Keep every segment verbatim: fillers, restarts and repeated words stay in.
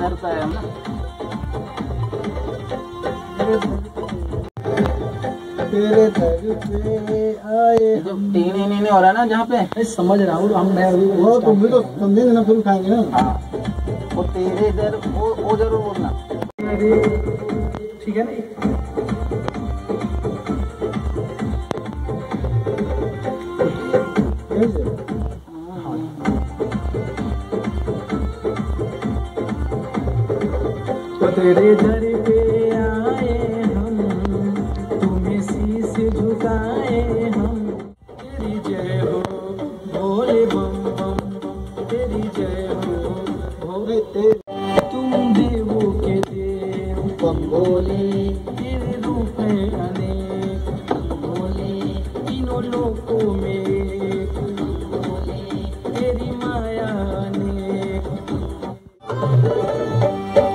करता है हम तेरे तेरे आए हम तेरे नहीं हो रहा है ना जहाँ पे समझ रहा हूँ हम मैं वो तुम भी तो तुम भी ना फिर खाएंगे ना वो तेरे दर वो वो जरूर बोलना ठीक है ना तेरे दर पे आए हम तुम्हें शीश झुकाए हम तेरी जय हो भोले बम बम तेरी जय हो भोले तुम देवों के देव बम भोले तेरे रूप में अनेक भोले तीनों लोकों में भोले तेरी माया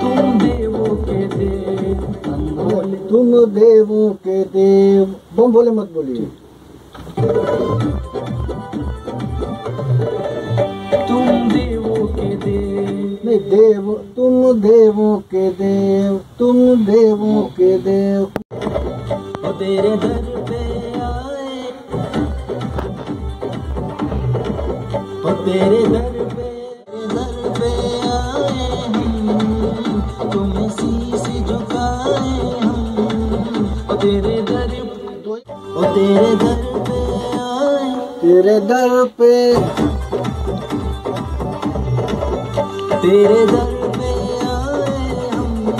तुम देवों के देव बम बोले मत बोलिए तुम देवों के देव नहीं देव तुम देवों के देव तुम देवों के देव तेरे दर पे आए तेरे दर पे दर पे आए हम तुम्हें शीश झुकाए तेरे दर ओ तेरे दर पे आए तेरे दर पे तेरे दर पे आए हम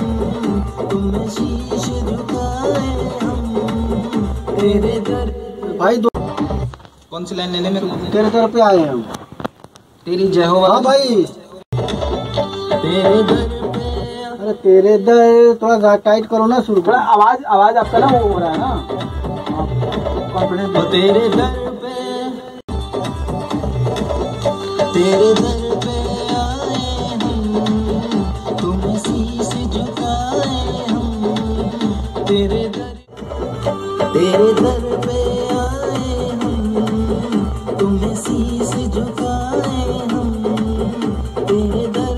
तुम्हें शीश झुकाए हम तेरे दर भाई दो कौन सी लाइन लेने में तेरे दर पे आए हम तेरी जय हो हाँ भाई तेरे दर तेरे दर थोड़ा टाइट करो ना शुरू थोड़ा आवाज आवाज आपका ना वो हो रहा है ना कॉन्फिडेंस तेरे दर पे तेरे दर पे आए हम तुम्हें शीश झुकाए हम तेरे दर तेरे दर पे आए हम तुम्हें शीश झुकाए हम तेरे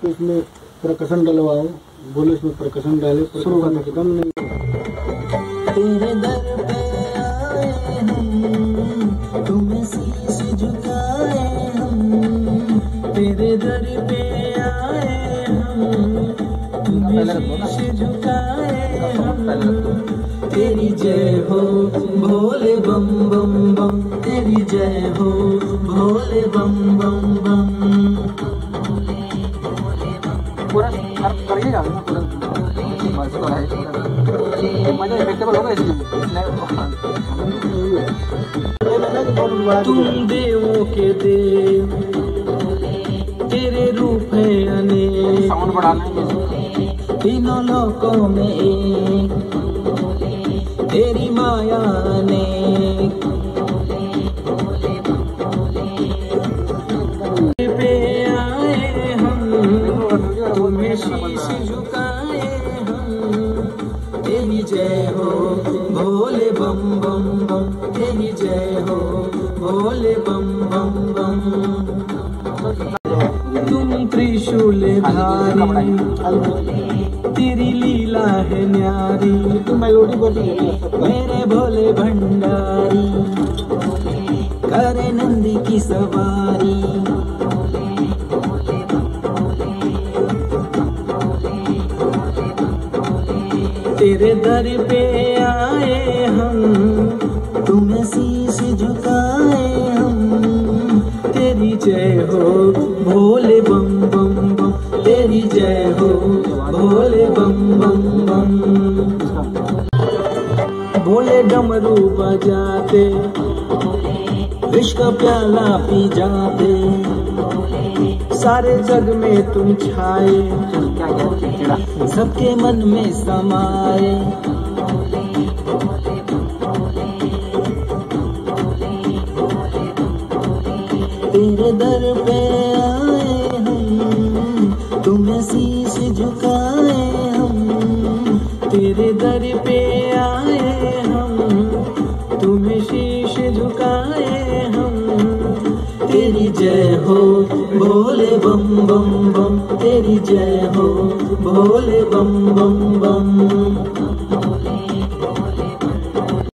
तो इसमें प्रकशन डलवाओ बोलो इसमें प्रकशन डाले शुरू करने की दम नहीं तेरे दर पे आए हम तुम्हें शीश झुकाए हम तेरे दर पे आए हम तुम्हें शीश झुकाए हम तेरी जय हो भोले बम बम बम तेरी जय हो भोले बम बम बम पूरा करिएगा पूरा मजा इफेक्टेबल होगा इसमें तुम देवों के देव तेरे रूप है अनेक साउंड बढ़ाना तीनों लोकों में एक तेरी माया ने जय हो भोले बम बम बम तेरी जय हो भोले बम बम बम तुम त्रिशूल धारी तेरी लीला है न्यारी तुम मेलोडी बोली मेरे भोले भंडारी करे नंदी की सवारी तेरे दर पे आए हम तुम्हें शीश झुकाए हम तेरी जय हो भोले बम बम बम तेरी जय हो भोले बम बम बम भोले डमरू बजाते विश्व का प्याला पी जाते सारे जग में तुम छाए सबके मन में समाए तेरे दर पे आए हम तुम्हें शीश झुकाए हम, तेरे दर पे आए हम, तुम्हें शीश झुकाए हम। तेरी जय हो भोले बम बम बम, तेरी जय हो भोले बम बम बम।